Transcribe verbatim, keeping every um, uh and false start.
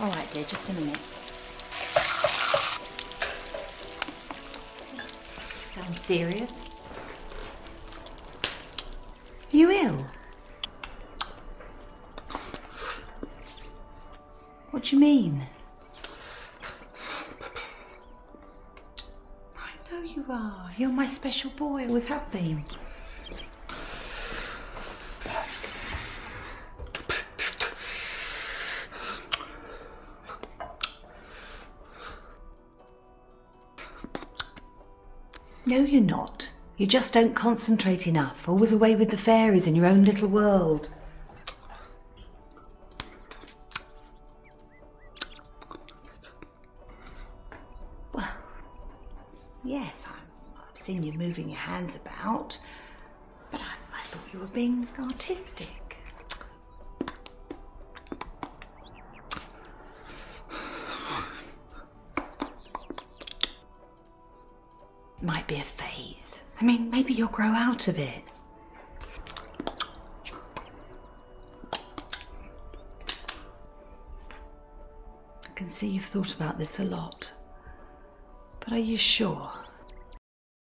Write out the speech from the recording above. All right, dear, just a minute. Sounds serious. Are you ill? What do you mean? I know you are. You're my special boy, always have been. No, you're not. You just don't concentrate enough. Always away with the fairies in your own little world. Well, yes, I'm, I've seen you moving your hands about, but I, I thought you were being artistic. Might be a phase. I mean, maybe you'll grow out of it. I can see you've thought about this a lot, but are you sure?